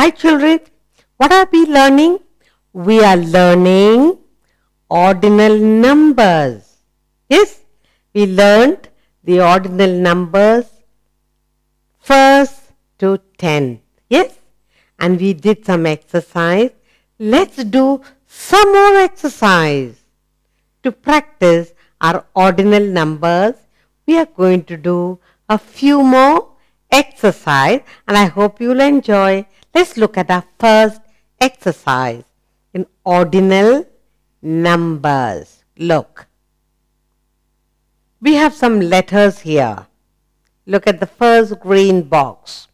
Hi children, what are we learning? We are learning ordinal numbers. Yes, we learned the ordinal numbers first to 10. Yes, and we did some exercise. Let's do some more exercise. To practice our ordinal numbers, we are going to do a few more exercise, and I hope you'll enjoy. Let's look at our first exercise in ordinal numbers. Look, we have some letters here. Look at the first green box.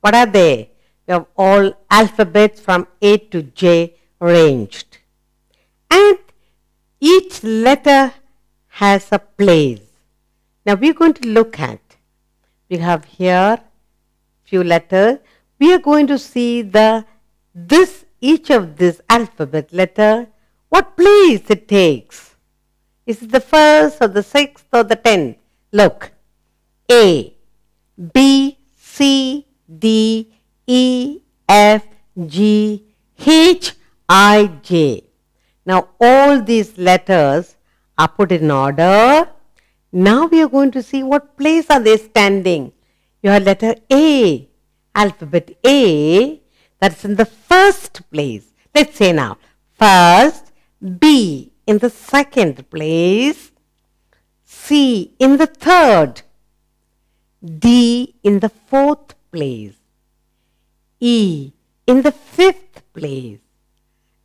What are they? We have all alphabets from A to J arranged. And each letter has a place. Now we're going to look at. We have here few letters. We are going to see each of this alphabet letter, what place it takes. Is it the first or the sixth or the 10th? Look, A, B, C, D, E, F, G, H, I, J. Now all these letters are put in order. Now we are going to see what place are they standing. You have letter A, alphabet A, that's in the first place. Let's say now, first, B in the second place, C in the third, D in the fourth place, E in the fifth place,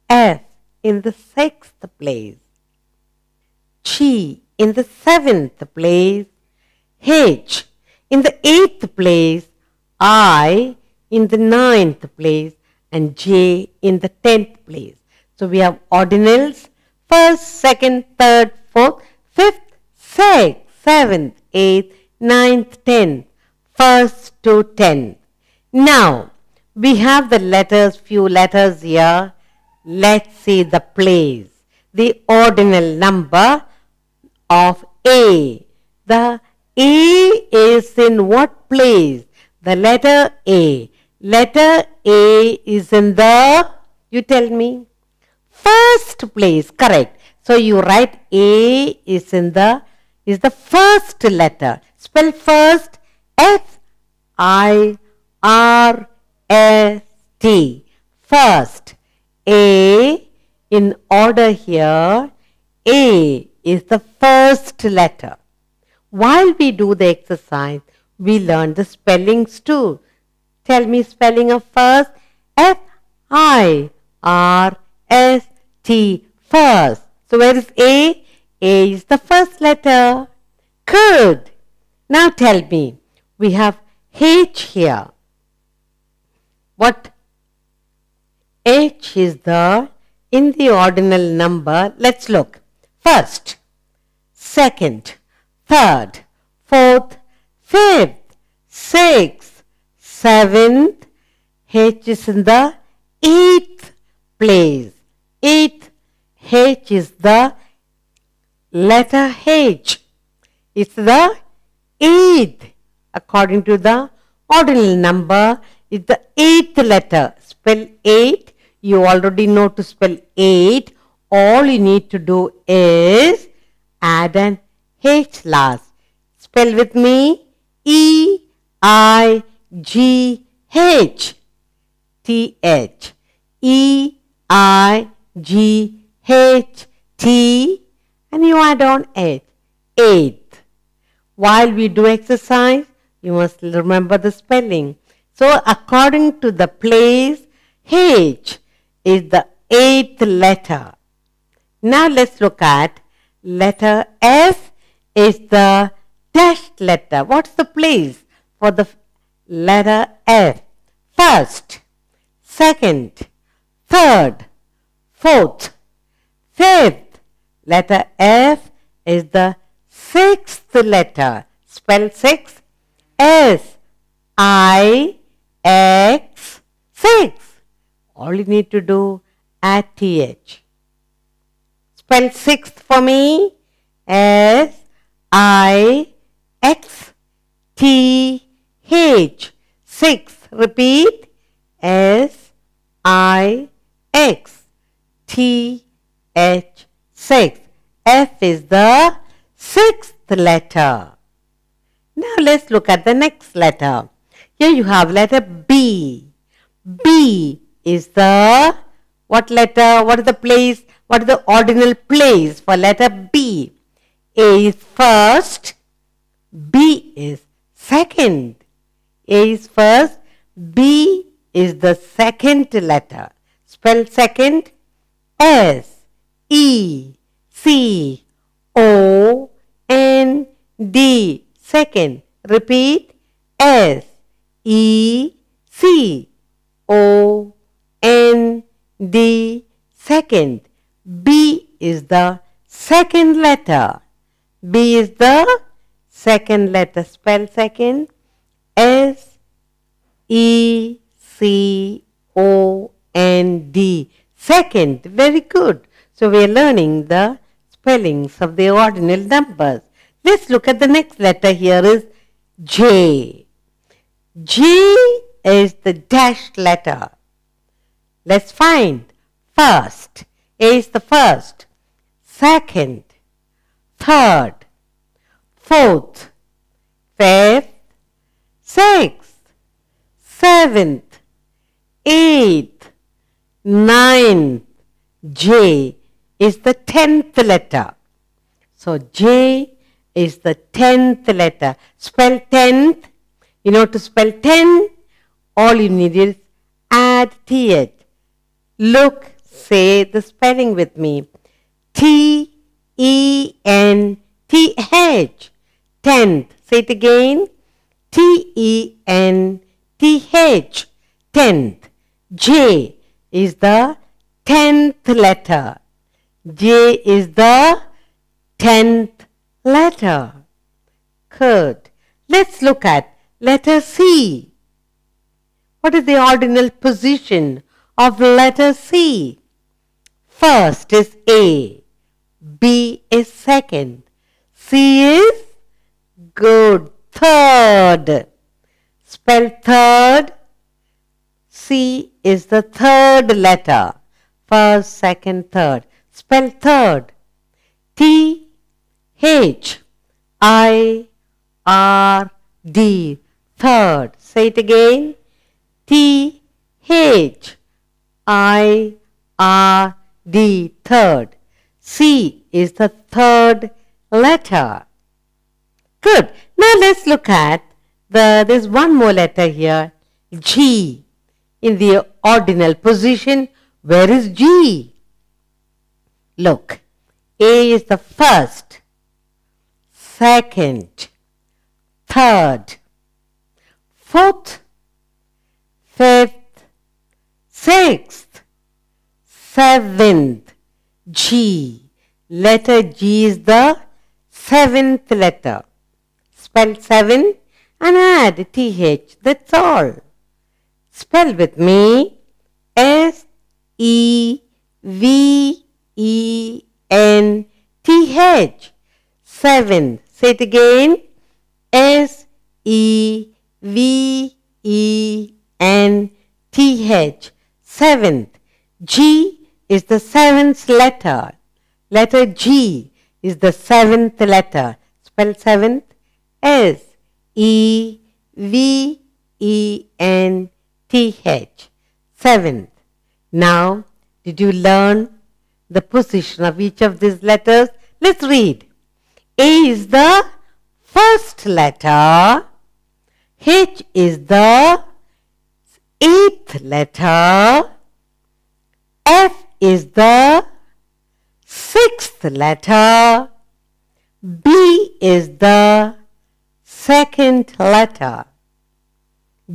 F in the sixth place, G in the seventh place, H in the eighth place, I in the ninth place, and J in the 10th place. So we have ordinals, first, second, third, fourth, fifth, sixth, seventh, eighth, ninth, 10th, first to 10th. Now we have the letters, few letters here. Let's see the place, the ordinal number of A. The A is in what place? The letter A. Letter A is in the, you tell me, first place, correct. So you write A is in the, is the first letter. Spell first, F-I-R-S-T. First, A in order here, A is the first letter. While we do the exercise, we learn the spellings too. Tell me spelling of first. F-I-R-S-T. First. So where is A? A is the first letter. Good. Now tell me. We have H here. What? H is the, in the ordinal number. Let's look. First, second, third, fourth, fifth, sixth, seventh. H is in the eighth place. Eighth. H is the letter H. It's the eighth. According to the ordinal number, it's the eighth letter. Spell eight. You already know to spell eight. All you need to do is add an H last. Spell with me. E-I-G-H. T-H. E-I-G-H-T. And you add on H. Eighth. While we do exercise, you must remember the spelling. So according to the place, H is the eighth letter. Now let's look at letter F is the dashed letter. What's the place for the letter F? First, second, third, fourth, fifth. Letter F is the sixth letter. Spell six. S-I-X. Six. All you need to do, add TH. Spell sixth for me. S-I-X-T-H. Sixth. Repeat. S-I-X, T-H, 6. F is the sixth letter. Now let's look at the next letter. Here you have letter B. B is the what letter? What is the place? What is the ordinal place for letter B? A is first, B is second. A is first, B is the second letter. Spell second, S, E, C, O, N, D. Second. Repeat, S, E, C, O, N, D. Second. B is the second letter. B is the second letter. Spell second, S, E, C, O, N, D. Second. Very good. So we are learning the spellings of the ordinal numbers. Let's look at the next letter. Here is J. J is the dashed letter. Let's find first. A is the first, second, third, fourth, fifth, sixth, seventh, eighth, ninth. J is the 10th letter. So J is the 10th letter. Spell 10th. You know, to spell 10, all you need is add TH. Look, say the spelling with me. T-E-N-T-H. 10th. Say it again. T-E-N-T-H. 10th. J is the 10th letter. J is the 10th letter. Good. Let's look at letter C. What is the ordinal position of letter C? First is A. B is second. C is good. Third. Spell third. C is the third letter. First, second, third. Spell third. T, H, I, R, D. Third. Say it again. T, H, I, R, D. Third. C is the third letter. Good. Now let's look at there's one more letter here. G. In the ordinal position, where is G? Look. A is the first, second, third, fourth, fifth, sixth, seventh. G. Letter G is the seventh letter. Spell seven and add TH. That's all. Spell with me. S-E-V-E-N-T-H. Seventh. Say it again. S-E-V-E-N-T-H. Seventh. G is the seventh letter. Letter G is the seventh letter. Spell seventh. S-E-V-E-N-T-H. Seventh. Now, did you learn the position of each of these letters? Let's read. A is the first letter. H is the eighth letter. F is the sixth letter. B is the second letter.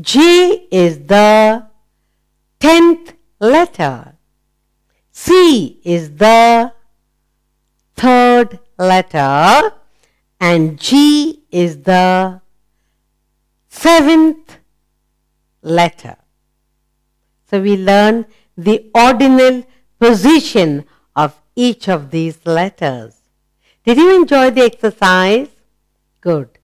G is the 10th letter. C is the third letter. And G is the seventh letter. So we learn the ordinal position of each of these letters. Did you enjoy the exercise? Good.